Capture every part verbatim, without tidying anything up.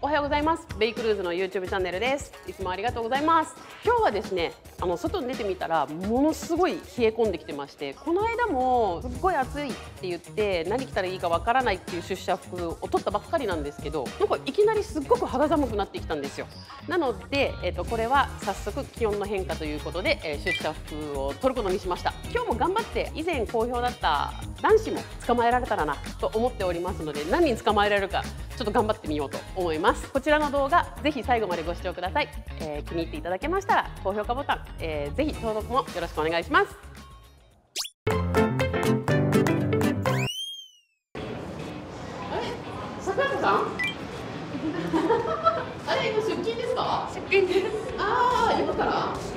おはようございます。ベイクルーズの YouTube チャンネルです。いつもありがとうございます。今日はですね、あの外に出てみたらものすごい冷え込んできてまして、この間もすっごい暑いって言って何着たらいいかわからないっていう出社服を取ったばっかりなんですけど、なんかいきなりすっごく肌寒くなってきたんですよ。なので、えっと、これは早速気温の変化ということで、えー、出社服を取ることにしました。今日も頑張って以前好評だった男子も捕まえられたらなと思っておりますので、何人捕まえられるかちょっと頑張ってみようと思います。こちらの動画ぜひ最後までご視聴ください。えー、気に入っていただけましたら高評価ボタン、えー、ぜひ登録もよろしくお願いします。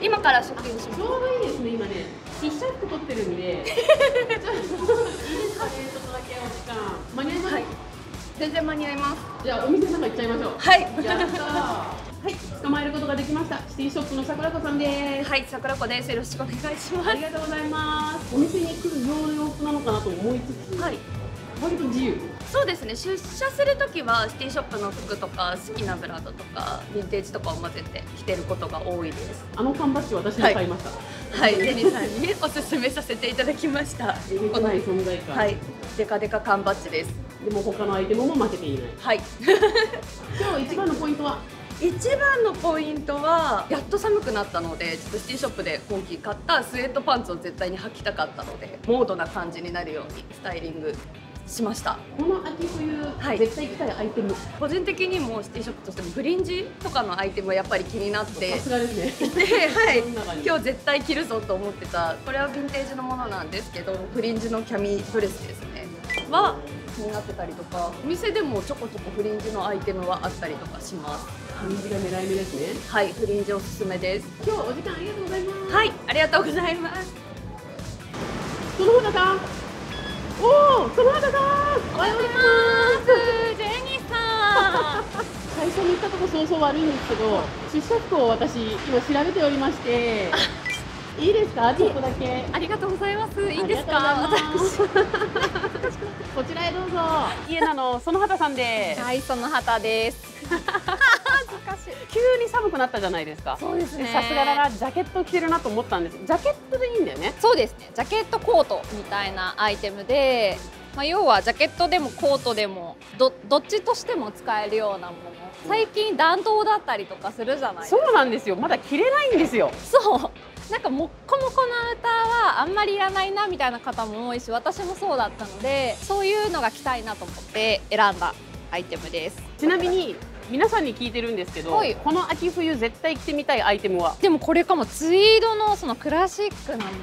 今から出勤します。ちょうどいいですね、今ね。必死服取ってるんで。ちょっといいですかね、ちょっとだけお時間。間に合います。はい、全然間に合います。じゃあお店の中行っちゃいましょう。はい。やったー。はい、捕まえることができました。シティショップの桜子さんです。はい、桜子です。よろしくお願いします。ありがとうございます。お店に来る用の洋服なのかなと思いつつ。はい。割と自由。そうですね、出社するときはシティショップの服とか好きなブランドとかヴィンテージとかを混ぜて着てることが多いです。あの缶バッジ私も買いました。はい、はい、デニさんにおすすめさせていただきました。えげつない存在感。はい、デカデカ缶バッジです。でも他のアイテムも負けていない。はい今日一番のポイントは、一番のポイントはやっと寒くなったので、ちょっとシティショップで今季買ったスウェットパンツを絶対に履きたかったので、モードな感じになるようにスタイリングしました。この秋冬、はい、絶対着たいアイテム、個人的にもシティショップとしてもフリンジとかのアイテムはやっぱり気になって、さすがですねはい、今日絶対着るぞと思ってた。これはヴィンテージのものなんですけど、フリンジのキャミドレスですねは気になってたりとか、お店でもちょこちょこフリンジのアイテムはあったりとかします。フリンジが狙い目ですね。はい、フリンジおすすめです。今日はお時間ありがとうございます。はい、ありがとうございます。園畑さん、おお、その方だ。おはようございます。ジェニーさん。最初に行ったとこそうそう悪いんですけど、出社服を私今調べておりまして。いいですか、ちょっとだけ。ありがとうございます。いいんですか。私こちらへどうぞ。家なのその方さんで。はい、その方です。急に寒くなったじゃないですか。そうですね。さすがだな、ジャケット着てるなと思ったんです。ジャケットでいいんだよね。そうですね、ジャケットコートみたいなアイテムで、まあ、要はジャケットでもコートでも ど, どっちとしても使えるようなもの。最近暖冬だったりとかするじゃないですか。そうなんですよ、まだ着れないんですよ。そうなんかもっこもこのアウターはあんまりいらないなみたいな方も多いし、私もそうだったので、そういうのが着たいなと思って選んだアイテムです。ちなみに皆さんに聞いてるんですけど、はい、この秋冬絶対着てみたいアイテムは、でもこれかも。ツイードのそのクラシックなもの、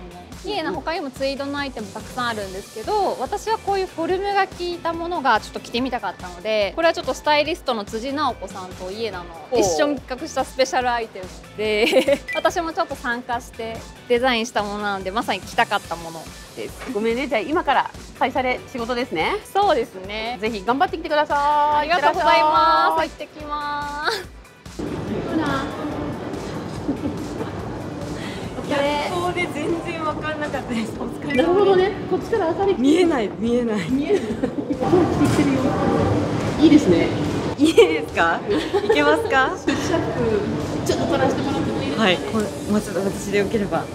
綺麗な他にもツイードのアイテムたくさんあるんですけど、私はこういうフォルムが効いたものがちょっと着てみたかったので、これはちょっとスタイリストの辻直子さんとイエナの一緒に企画したスペシャルアイテムで私もちょっと参加してデザインしたものなので、まさに着たかったものです。ごめんね、じゃあ今から開催で仕事ですね。そうですね、ぜひ頑張ってきてください。ありがとうございます。行ってきます。逆光で全然分かんなかったです。お疲れ様です。なるほどね、こっちから明るい。見えない見えない見えない。いいですね。いいですか。いけますか。出社服ちょっと取らせてもらってもいいですか。はい、これもちろん私でよければ。も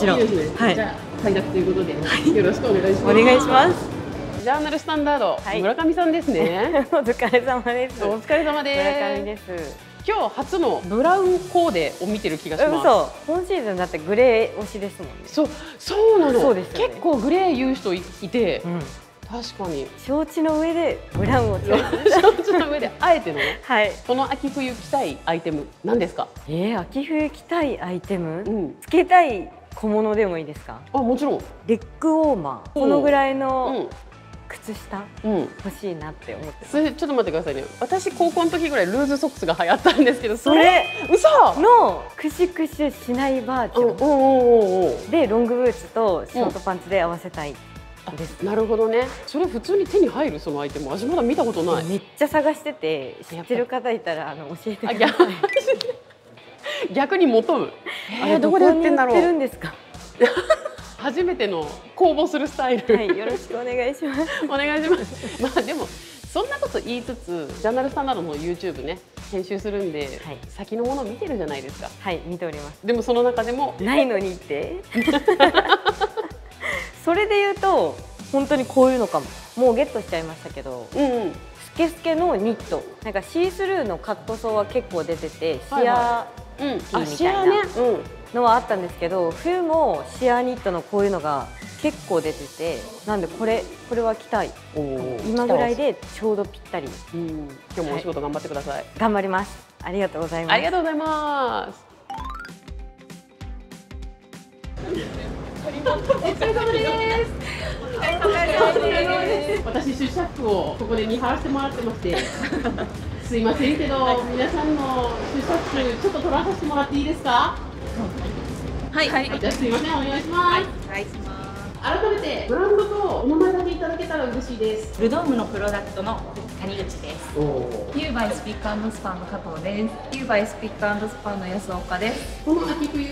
ちろん。はい。じゃあ快諾ということでよろしくお願いします。お願いします。ジャーナルスタンダード、はい、村上さんですね。お疲れ様です。お疲れ様です。村上です。今日初のブラウンコーデを見てる気がします。そう、今シーズンだってグレー推しですもんね。そう、そうなの。そうですよね。結構グレー言う人いて、うん、確かに。承知の上でブラウンを着る。承知の上であえてのね。はい。この秋冬着たいアイテム何ですか？えー、秋冬着たいアイテム？うん、つけたい小物でもいいですか？あ、もちろん。レッグウォーマー。このぐらいの。うん、靴下、うん、欲しいなって思って。それちょっと待ってくださいね。私高校の時ぐらいルーズソックスが流行ったんですけど、それ嘘のクシュクシュしないバージョンでロングブーツとショートパンツで合わせたいです、うん、なるほどね。それ普通に手に入る、そのアイテム。私まだ見たことない。めっちゃ探してて、知ってる方いたらあの教えてください。逆に求む。えー、どこで売ってるんだろう。初めての公募するスタイル、はい、よろしくお願いしますお願いしますまあでもそんなこと言いつつジャーナルスタンダードの YouTube ね編集するんで、はい、先のもの見てるじゃないですか。はい、見ております。でもその中でもないのにってそれで言うと本当にこういうのかももうゲットしちゃいましたけど、うん、うん、スケスケのニットなんかシースルーのカットソーは結構出てて、はい、はい、シアーティーみたいなのはあったんですけど、冬もシアーニットのこういうのが結構出てて、なんでこれこれは着たい。今ぐらいでちょうどぴったり。うん、今日もお仕事頑張ってください。はい、頑張ります。ありがとうございます。ありがとうございます。お疲れ様です。私主役をここで見張らせてもらってまして、すいませんけど、はい、皆さんの主役ちょっと取らさせてもらっていいですか？はい。はい。じゃあすいませんお願いします。はい。はい改めてブランドとお名前だけいただけたら嬉しいです。ルドームのプロダクトの谷口です。ユーバイスピック&スパンの加藤です。ユーバイスピック&スパンの安岡です。この秋冬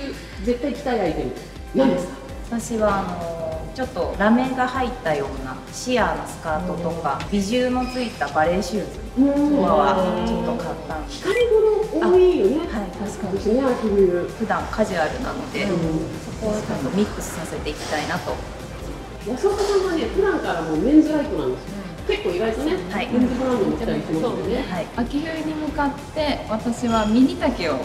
絶対着たいアイテム何ですか？私はあのちょっとラメが入ったようなシアーのスカートとかビジューのついたバレーシューズとかはちょっと買ったんです。光り物多いよね。はい確かにね。秋冬普段カジュアルなのでそこをちょっとミックスさせていきたいなと。安岡さんはね、普段からもうメンズライトなんですよ。結構意外とね、メンズブランドも着たりしますよね。秋冬に向かって、私はミニ丈を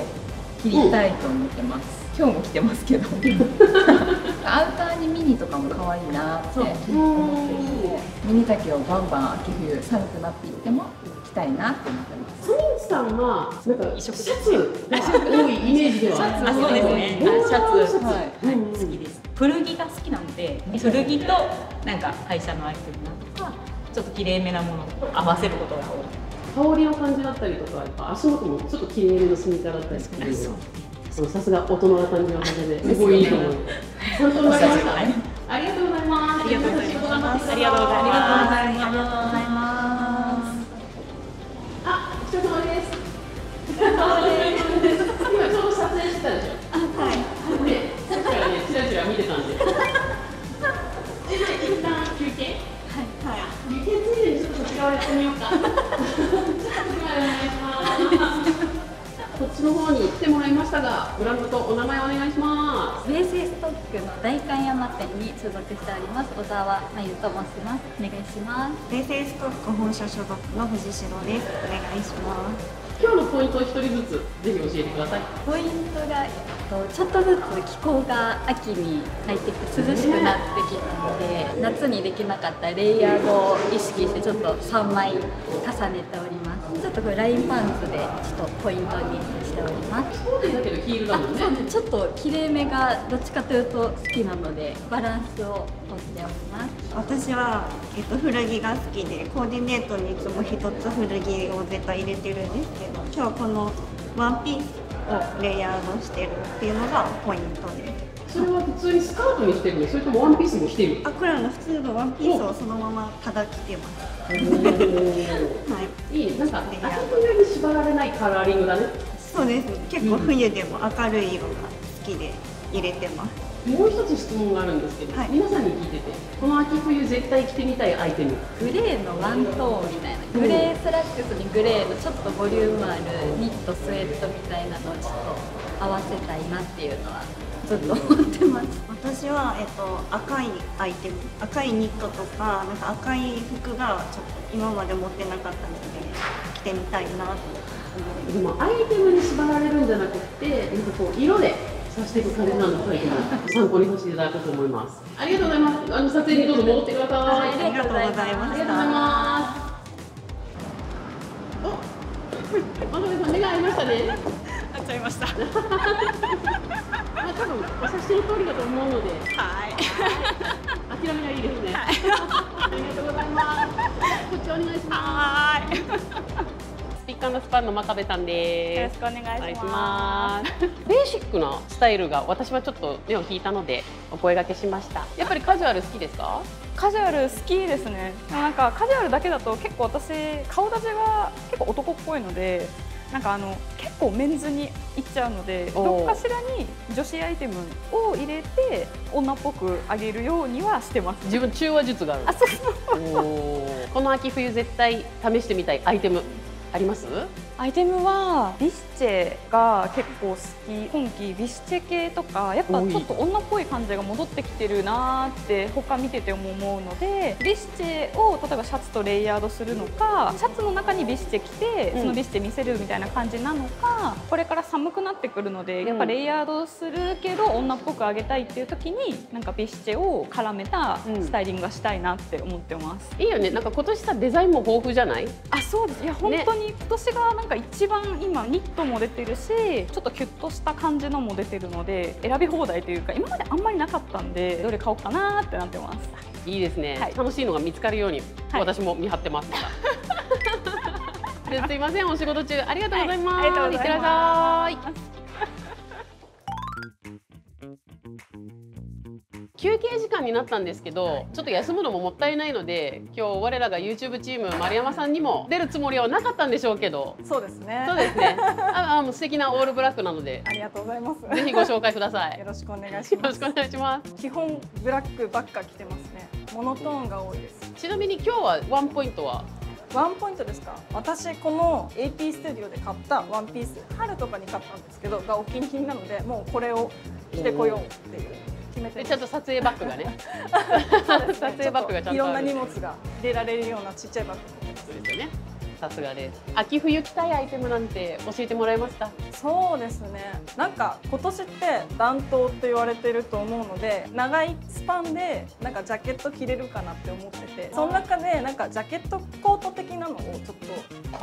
切りたいと思ってます。今日も着てますけど。アウターにミニとかも可愛いなって思っていて、ミニ丈をバンバン秋冬寒くなっていっても着たいなって思ってます。谷口さんはなんかシャツが多いイメージではありますね。シャツ好きです。古着が好きなんで、古着となんか会社のアイテムなとかちょっと綺麗めなものを合わせることが多い。香りを感じだったりとか、やっぱ足元もちょっと綺麗めのスニーカーだったりするので、さすが大人な感じがするのですごいいいと思います。本当にわかりました。ありがとうございます。ありがとうございます。ありがとうございます。あ、お疲れ様です。お疲れ様です。今ちょうど撮影してたでしょ。見てたんで。一旦休憩。はいはい。休憩ついでにちょっと違うやってみようか。こっちの方に来てもらいましたが、ブランドとお名前お願いします。ベースストックの代官山店に所属しております小澤真由と申します。お願いします。ベースストック本社所属の藤代です。お願いします。今日のポイントを一人ずつぜひ教えてください。ポイントがちょっとずつ気候が秋に入ってきて涼しくなってきたので、夏にできなかったレイヤードを意識してちょっとさんまい重ねております。ちょっとこれラインパンツでちょっとポイントにしております。そうですけどヒールだもんね。そうです。ちょっと切れ目がどっちかというと好きなのでバランスをとっております。私はえっと古着が好きでコーディネートにいつも一つ古着を絶対入れてるんですけど。今日このワンピースをレイヤードしてるっていうのがポイントです。それは普通にスカートにしてるの、それともワンピースにしてる？あ、これは普通のワンピースをそのままただ着てます。はい。いい、なんか朝冬に縛られないカラーリングだね。そうです。結構冬でも明るい色が好きで入れてます。もう一つ質問があるんですけど、皆さんに聞いてて、この秋冬絶対着てみたいアイテム。グレーのワントーンみたいな。グレースラックスにグレーのちょっとボリュームあるニットスウェットみたいなのをちょっと合わせたいなっていうのはちょっと思ってます。私は、えっと、赤いアイテム、赤いニットとか、なんか赤い服がちょっと今まで持ってなかったので着てみたいなと思って。でもアイテムに縛られるんじゃなくて、なんかこう色でさしていく感じなんですけど、参考にさせていただこうと思います。ありがとうございます。あの撮影にどうぞ戻ってください。ありがとうございます。ありがとうございます。真鍋さん、目が合いましたね。合っちゃいました。まあ、多分お察しの通りだと思うので。はい。諦めがいいですね。ありがとうございます。こっちお願いします。スピック&スパンの真壁さんです。よろしくお願いします。ベーシックなスタイルが私はちょっと目を引いたのでお声掛けしました。やっぱりカジュアル好きですか？カジュアル好きですね。なんかカジュアルだけだと結構私顔立ちが結構男っぽいので、なんかあの結構メンズにいっちゃうので、どこかしらに女子アイテムを入れて女っぽくあげるようにはしてます。自分中和術がある。あ、そうそうおこの秋冬絶対試してみたいアイテムあります？アイテムはビスチェが結構好き。今季ビスチェ系とかやっぱちょっと女っぽい感じが戻ってきてるなーって他見てても思うので、ビスチェを例えばシャツとレイヤードするのか、シャツの中にビスチェ着てそのビスチェ見せるみたいな感じなのか、これから寒くなってくるのでやっぱレイヤードするけど女っぽくあげたいっていう時になんかビスチェを絡めたスタイリングがしたいなって思ってます。いいよね、なんか今年さデザインも豊富じゃない？あ、そうです。いや本当に今年がなんかなんか一番今ニットも出てるし、ちょっとキュッとした感じのも出てるので選び放題というか、今まであんまりなかったんでどれ買おうかなーってなってます。いいですね、はい、楽しいのが見つかるように、はい、私も見張ってますすいません、お仕事中ありがとうございます、はい、ありがとうございます。いってらっしゃい。休憩時間になったんですけど、ちょっと休むのももったいないので、今日我らが YouTube チーム丸山さんにも出るつもりはなかったんでしょうけど。そうですね。そうですね。ああ、もう素敵なオールブラックなので。ありがとうございます。ぜひご紹介ください。よろしくお願いします。よろしくお願いします。基本ブラックばっか着てますね。モノトーンが多いです。ちなみに今日はワンポイントは。ワンポイントですか。私この エーピー スタジオで買ったワンピース、春とかに買ったんですけど、がお気に入りなので、もうこれを着てこようっていう。でちゃんと撮影バッグがね、撮影バッグがちゃんといろんな荷物が入れられるようなちっちゃいバッグですよね。さすがです。秋冬着たいアイテムなんて教えてもらえました？そうですね。なんか今年って暖冬って言われてると思うので、長いスパンでなんかジャケット着れるかなって思ってて、その中でなんかジャケットコート的なのをちょっ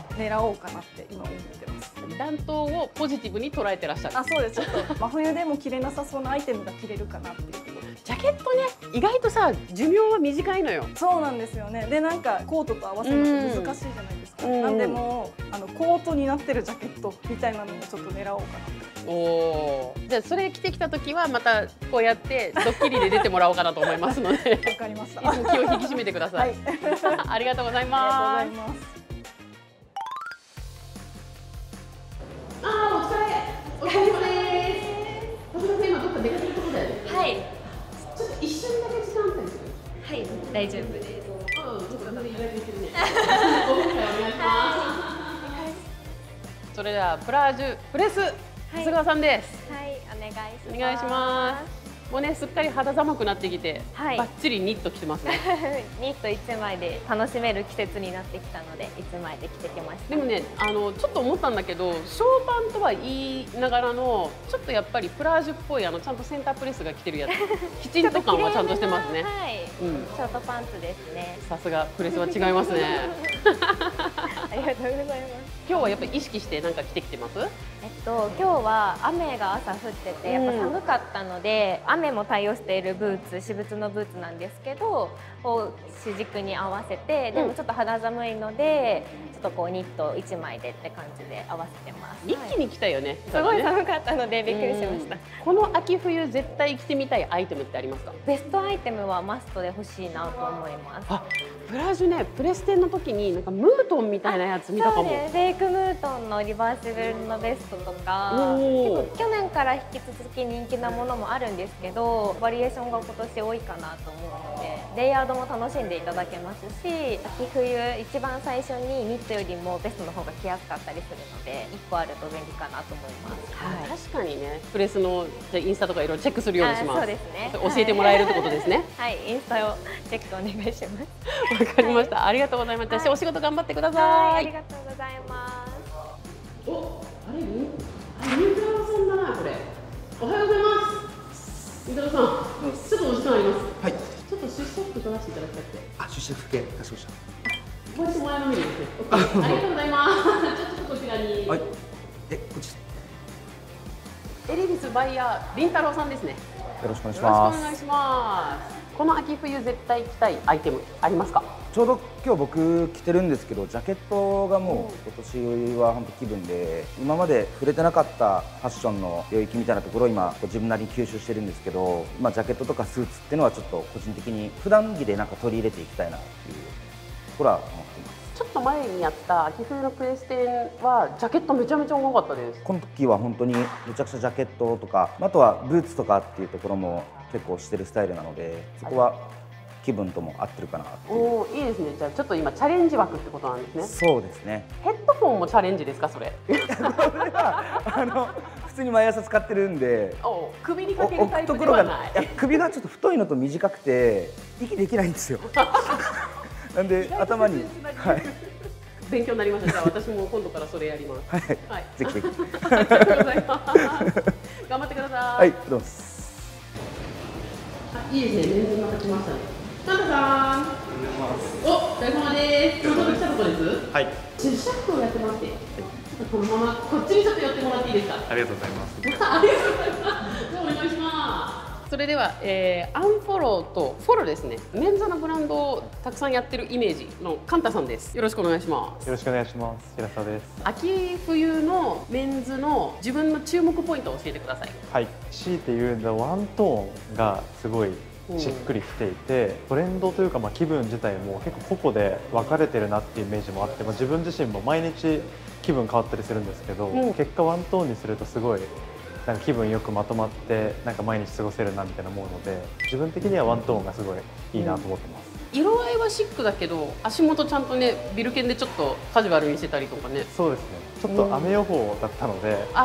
と狙おうかなって今思ってます。暖冬をポジティブに捉えてらっしゃる。あ、そうです。ちょっと真冬でも着れなさそうなアイテムが着れるかなっていうところ。ジャケットね、意外とさ寿命は短いのよ。そうなんですよね。でなんかコートと合わせるの難しいじゃないですか。なんでもあのコートになってるジャケットみたいなのもちょっと狙おうかな。おー、じゃあそれ着てきた時はまたこうやってドッキリで出てもらおうかなと思いますのでわかりました。いつも気を引き締めてください、はい、ありがとうございます。ありがとうございます。あー、お疲れお疲れです。松田さん今どっか出かけるとこだよね。はい、ちょっと一緒にだけ時間あったりする？はい、大丈夫です。うん、ちょっと頑張っていただいてるね。それではプラージュプレス、長谷川さんです。はい、お願いします。お願いします。もうね、すっかり肌寒くなってきて、はい、バッチリニット着てますね。ニット一枚で楽しめる季節になってきたので、一枚で着てきました。でもね、あのちょっと思ったんだけど、ショーパンとは言いながらの、ちょっとやっぱりプラージュっぽいあのちゃんとセンタープレスが着てるやつ、きちんと感はちゃんとしてますね。はい、うん、ショートパンツですね。さすがプレスは違いますね。ありがとうございます。今日はやっぱり意識してなんか着てきてます？えっと今日は雨が朝降っててやっぱ寒かったので、うん、雨も対応しているブーツ、私物のブーツなんですけどを主軸に合わせて、でもちょっと肌寒いので、うん、ちょっとこうニット一枚でって感じで合わせてます。一気に来たよね。すごい寒かったのでびっくりしました。この秋冬絶対着てみたいアイテムってありますか？ベストアイテムはマストで欲しいなと思います。あ、プラージュね、プレステの時になんかムートンみたいなやつ見たかも。ムートンのリバーシブルのベストとか、去年から引き続き人気なものもあるんですけど、バリエーションが今年多いかなと思うので、レイヤードも楽しんでいただけますし、秋冬一番最初にニットよりもベストの方が着やすかったりするので、いっこあると便利かなと思います。はい、確かにね、プレスのじゃインスタとかいろいろチェックするようにします。そうですね。教えてもらえるってことですね。はい、インスタをチェックお願いします。わかりました。はい、ありがとうございます。はい、お仕事頑張ってください。はい、ありがとうございます。お、あれ、ゆ、あれ、ゆうたろうさんだな、これ。おはようございます。ゆうたろうさん、うん、ちょっとお時間あります。はい。ちょっと出社服取らせていただきたくて。あ、出社服系、かしこました。こうやって前のめりですね。ありがとうございます。ちょっとこちらに。はい。え、こっち。エレビスバイヤー、りんたろうさんですね。よろしくお願いします。よろしくお願いします。この秋冬絶対着たいアイテムありますか？ちょうど今日僕着てるんですけど、ジャケットがもう今年は本当気分で、今まで触れてなかったファッションの領域みたいなところを今自分なりに吸収してるんですけど、まあ、ジャケットとかスーツっていうのはちょっと個人的に普段着でなんか取り入れていきたいなっていうところは思っています。ちょっと前にやった秋冬のプレステンはジャケットめちゃめちゃ重かったです。この時は本当にめちゃくちゃジャケットとか、あとはブーツとかっていうところも結構してるスタイルなので、そこは気分とも合ってるかなっていう。おー、いいですね。じゃあちょっと今チャレンジ枠ってことなんですね。そうですね。ヘッドフォンもチャレンジですか、それ？これはあの普通に毎朝使ってるんで、首にかけるタイプではない。いや、首がちょっと太いのと短くて息できないんですよ。なんで頭に、はい、勉強になりました。じゃあ私も今度からそれやります。はい、はい、ぜひぜひ。ありがとうございます。頑張ってください。はい、どうも。あ、いいですね。レンズが立ちましたね。サンタさん。お、お疲れ様です。今日来たとこです。はい。出社服をやってますね。このままこっちにちょっと寄ってもらっていいですか。ありがとうございます。ありがとうございます。じゃあお願いします。それでは、えー、アンフォローとフォローですね、メンズのブランドをたくさんやってるイメージのカンタさんです。よろしくお願いします。よろしくお願いします。平沢です。秋冬のメンズの自分の注目ポイントを教えてください。はい、強いて言うのはワントーンがすごいしっくりきていて、トレンドというか、まあ、気分自体も結構個々で分かれてるなっていうイメージもあって、まあ、自分自身も毎日気分変わったりするんですけど、うん、結果ワントーンにするとすごいなんか気分よくまとまって、なんか毎日過ごせるなみたいな思うので、自分的にはワントーンがすごいいいなと思ってます。うん、色合いはシックだけど、足元ちゃんとね、ビルケンでちょっとカジュアルにしてたりとかね。そうですね、ちょっと雨予報だったので、うん、本当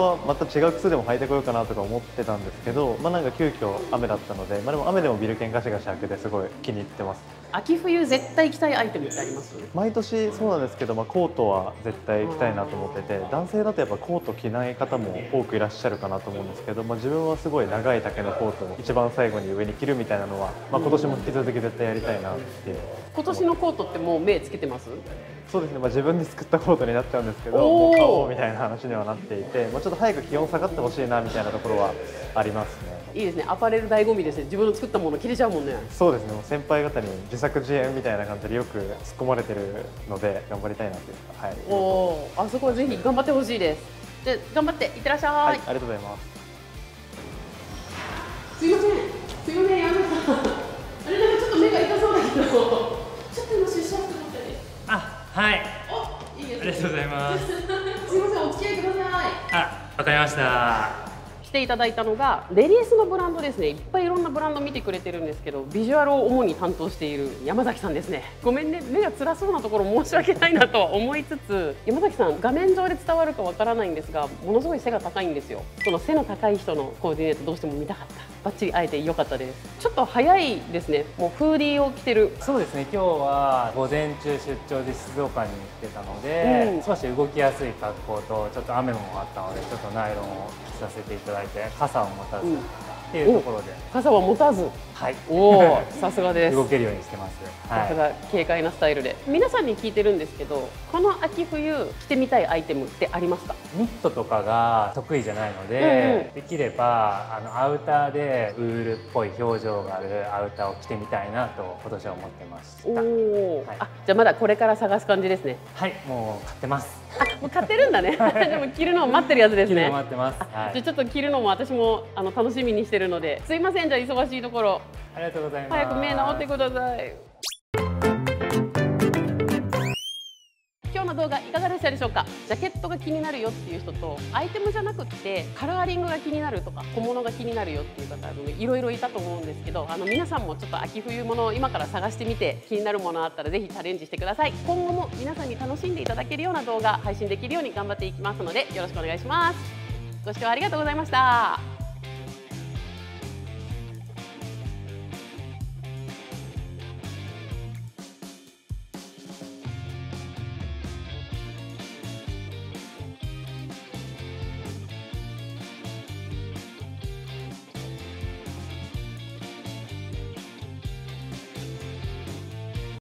はまた違う靴でも履いてこようかなとか思ってたんですけど、まあ、なんか急遽雨だったので、まあ、でも雨でもビルケンガシガシ履くですごい気に入ってます。秋冬絶対着たいアイテムってあります？毎年そうなんですけど、まあ、コートは絶対着たいなと思ってて、男性だとやっぱコート着ない方も多くいらっしゃるかなと思うんですけど、まあ、自分はすごい長い丈のコートを一番最後に上に着るみたいなのは、まあ、今年も引き続き絶対やりたいなっていう。今年のコートってもう目つけてます？そうですね、まあ、自分で作ったコートになっちゃうんですけど、もう買おうみたいな話にはなっていて、まあ、ちょっと早く気温下がってほしいなみたいなところはありますね。いいですね、アパレル醍醐味ですね。自分の作ったもの着れちゃうもんね。そうですね、もう先輩方に自作自演みたいな感じでよく突っ込まれてるので、頑張りたいなっていうか、はい、おお、あそこはぜひ頑張ってほしいです。で、頑張っていってらっしゃい。はい、ありがとうございます。すいません、すいません、やめたあれ、なんかちょっと目が痛そうだけどちょっと今出社して思ったね。あ、はい、お、いいですね、ありがとうございます。すいません、お付き合いください。あ、わかりました。来ていただいたのがレディースのブランドですね。いっぱいいろんなブランド見てくれてるんですけど、ビジュアルを主に担当している山崎さんですね。ごめんね、目が辛そうなところ申し訳ないなとは思いつつ、山崎さん、画面上で伝わるかわからないんですが、ものすごい背が高いんですよ。その背の高い人のコーディネートどうしても見たかった。バッチリ会えてよかったです。ちょっと早いですね、もうフーディーを着てる。そうですね、今日は午前中出張で静岡に行ってたので、うん、少し動きやすい格好と、ちょっと雨もあったので、ちょっとナイロンを着させていただいて、傘を持たずっていうところで、傘を持たず、はい、おお、さすがです。動けるようにしてます。さすが軽快なスタイルで、皆さんに聞いてるんですけど、この秋冬着てみたいアイテムってありますか？ニットとかが得意じゃないので、うん、できればあのアウターでウールっぽい表情があるアウターを着てみたいなと今年は思ってました。おお、はい、あ、じゃあまだこれから探す感じですね。はい、もう買ってます。あ、もう買ってるんだね。でも着るのを待ってるやつですね。待ってます。じゃちょっと着るのも私もあの楽しみにしてるので、すいません、じゃあ忙しいところ。ありがとうございます。早く目治ってください。今日の動画いかがでしたでしょうか。ジャケットが気になるよっていう人と、アイテムじゃなくってカラーリングが気になるとか小物が気になるよっていう方、いろいろいたと思うんですけど、あの皆さんもちょっと秋冬物を今から探してみて、気になるものあったらぜひチャレンジしてください。今後も皆さんに楽しんでいただけるような動画配信できるように頑張っていきますので、よろしくお願いします。ご視聴ありがとうございました。